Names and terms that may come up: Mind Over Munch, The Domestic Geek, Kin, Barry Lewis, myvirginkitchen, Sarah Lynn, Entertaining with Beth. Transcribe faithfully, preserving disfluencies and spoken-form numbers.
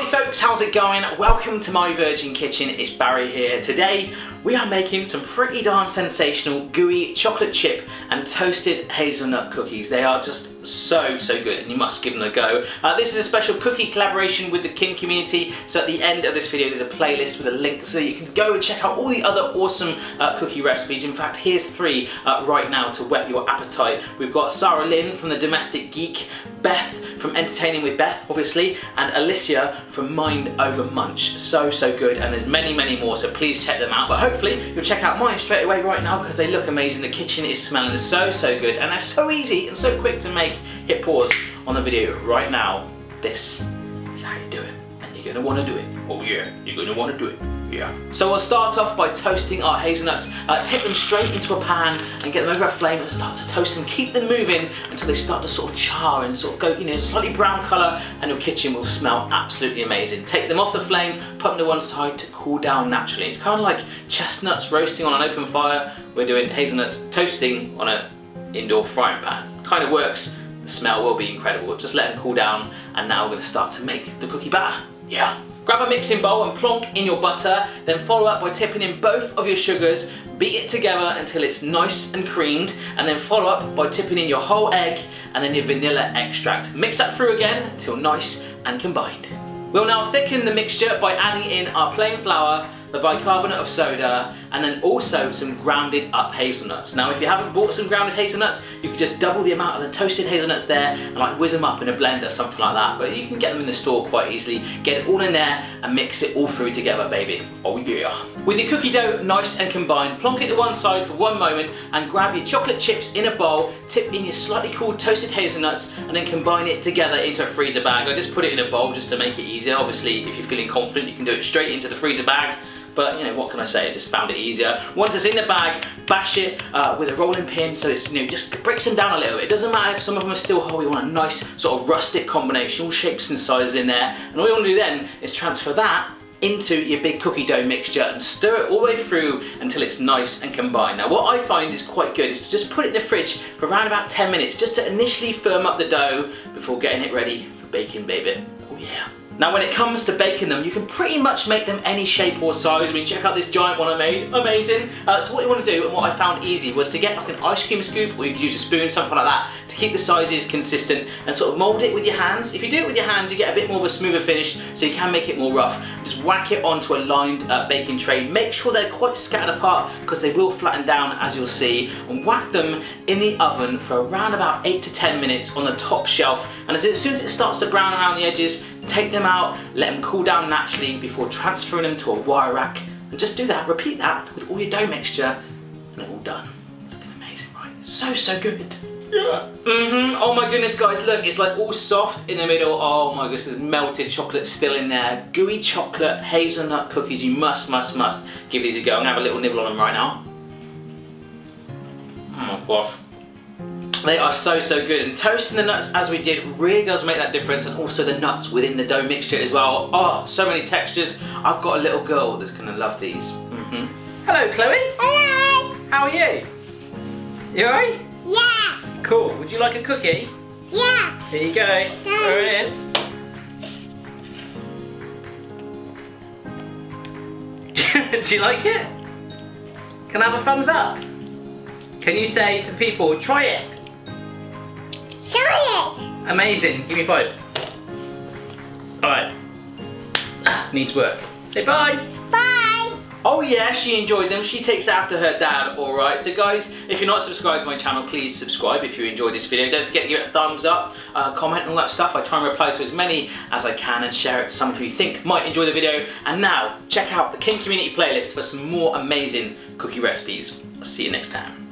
Howdy folks, how's it going? Welcome to My Virgin Kitchen, it's Barry here. Today we are making some pretty darn sensational gooey chocolate chip and toasted hazelnut cookies. They are just so, so good and you must give them a go. Uh, this is a special cookie collaboration with the Kin community, so at the end of this video there's a playlist with a link so you can go and check out all the other awesome uh, cookie recipes. In fact, here's three uh, right now to whet your appetite. We've got Sarah Lynn from The Domestic Geek, Beth from Entertaining with Beth, obviously, and Alicia from Mind Over Munch. So, so good, and there's many, many more, so please check them out. But hopefully you'll check out mine straight away right now because they look amazing. The kitchen is smelling so, so good, and they're so easy and so quick to make. Hit pause on the video right now. This is how you do it, and you're gonna wanna do it. Oh yeah, you're gonna wanna do it. Yeah. So we'll start off by toasting our hazelnuts. Uh, tip them straight into a pan and get them over a flame and start to toast them. Keep them moving until they start to sort of char and sort of go, you know, slightly brown colour, and your kitchen will smell absolutely amazing. Take them off the flame, put them to one side to cool down naturally. It's kind of like chestnuts roasting on an open fire. We're doing hazelnuts toasting on an indoor frying pan. Kind of works. The smell will be incredible. Just let them cool down, and now we're going to start to make the cookie batter. Yeah. Grab a mixing bowl and plonk in your butter, then follow up by tipping in both of your sugars, beat it together until it's nice and creamed, and then follow up by tipping in your whole egg and then your vanilla extract. Mix that through again until nice and combined. We'll now thicken the mixture by adding in our plain flour, the bicarbonate of soda, and then also some grounded up hazelnuts. Now if you haven't bought some grounded hazelnuts, you can just double the amount of the toasted hazelnuts there and like whiz them up in a blender, something like that, but you can get them in the store quite easily. Get it all in there and mix it all through together, baby. Oh yeah. With your cookie dough nice and combined, plonk it to one side for one moment and grab your chocolate chips in a bowl, tip in your slightly cooled toasted hazelnuts and then combine it together into a freezer bag. I just put it in a bowl just to make it easier. Obviously if you're feeling confident you can do it straight into the freezer bag. But you know, what can I say, I just found it easier. Once it's in the bag, bash it uh, with a rolling pin so it's, you know, just breaks them down a little bit. It doesn't matter if some of them are still whole, you want a nice sort of rustic combination, all shapes and sizes in there. And all you want to do then is transfer that into your big cookie dough mixture and stir it all the way through until it's nice and combined. Now what I find is quite good is to just put it in the fridge for around about ten minutes just to initially firm up the dough before getting it ready for baking, baby. Oh yeah. Now when it comes to baking them, you can pretty much make them any shape or size. I mean, check out this giant one I made, amazing. Uh, so what you want to do, and what I found easy, was to get like an ice cream scoop, or you could use a spoon, something like that, to keep the sizes consistent and sort of mould it with your hands. If you do it with your hands, you get a bit more of a smoother finish, so you can make it more rough. Just whack it onto a lined uh, baking tray. Make sure they're quite scattered apart, because they will flatten down, as you'll see, and whack them in the oven for around about eight to ten minutes on the top shelf. And as soon as it starts to brown around the edges, take them out, let them cool down naturally before transferring them to a wire rack, and just do that, repeat that with all your dough mixture, and it's all done. Looking amazing, right? So, so good. Yeah. Mm-hmm. Oh my goodness, guys, look, it's like all soft in the middle. Oh my goodness, there's melted chocolate still in there. Gooey chocolate hazelnut cookies. You must, must, must give these a go. I'm gonna have a little nibble on them right now. Oh my gosh. They are so, so good, and toasting the nuts as we did really does make that difference, and also the nuts within the dough mixture as well. Oh, so many textures. I've got a little girl that's gonna love these. Mm-hmm. Hello, Chloe. Hello. How are you? You all right? Yeah. Cool. Would you like a cookie? Yeah. Here you go. Thanks. There it is. Do you like it? Can I have a thumbs up? Can you say to people, try it? Try it! Amazing, give me five. Alright. Ah, needs work. Say bye! Bye! Oh yeah, she enjoyed them. She takes after her dad, alright. So guys, if you're not subscribed to my channel, please subscribe if you enjoyed this video. Don't forget to give it a thumbs up, uh, comment and all that stuff. I try and reply to as many as I can and share it to someone who you think might enjoy the video. And now, check out the Kin Community playlist for some more amazing cookie recipes. I'll see you next time.